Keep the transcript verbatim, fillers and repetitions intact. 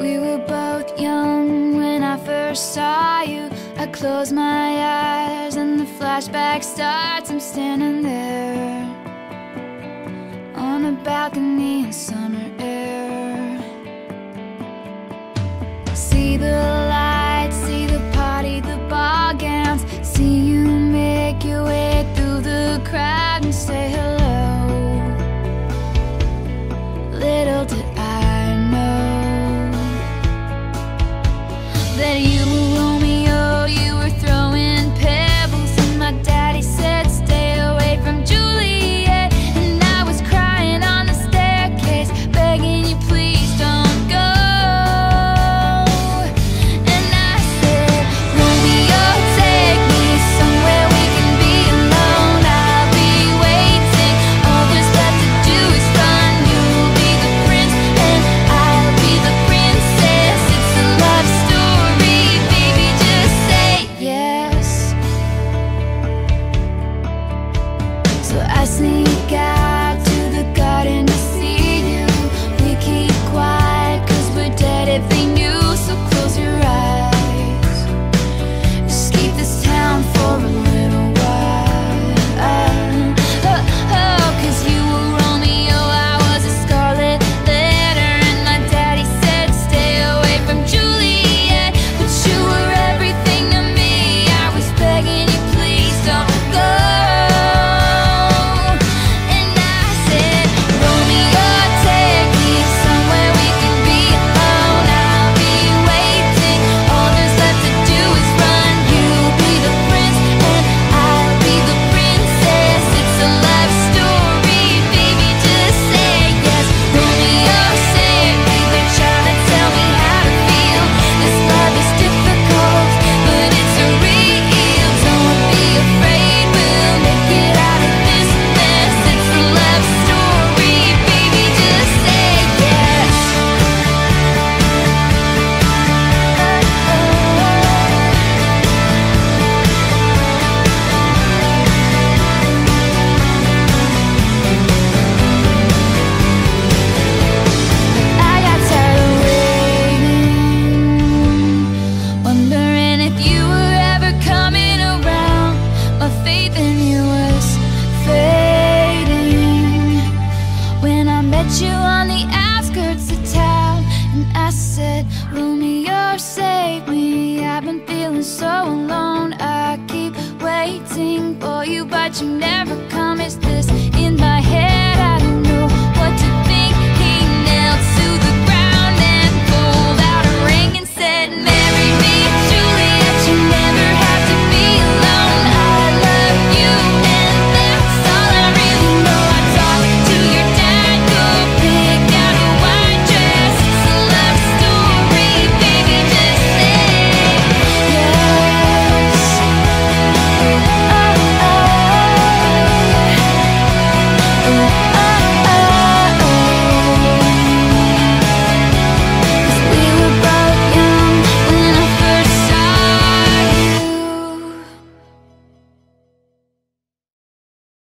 We were both young when I first saw you. I close my eyes and the flashback starts. I'm standing there on a balcony in summer air. See the lights, see the party, the ball gowns. See you make your way through the crowd and say hello. Little did I know that you were Romeo, you were throwing pebbles, and my daddy said stay away from Juliet. And I was crying on the staircase, begging you please don't go. And I said, Romeo, take me somewhere we can be alone. I'll be waiting, all there's left to do is run. Sneak out to the garden to see you. We keep quiet cause we're dead if they knew. So close your eyes, just keep this town for a little while. Oh, oh, cause you were Romeo, I was a scarlet letter. And my daddy said stay away from Juliet. But you were everything to me, I was begging you please don't go. You, but you never come. Is this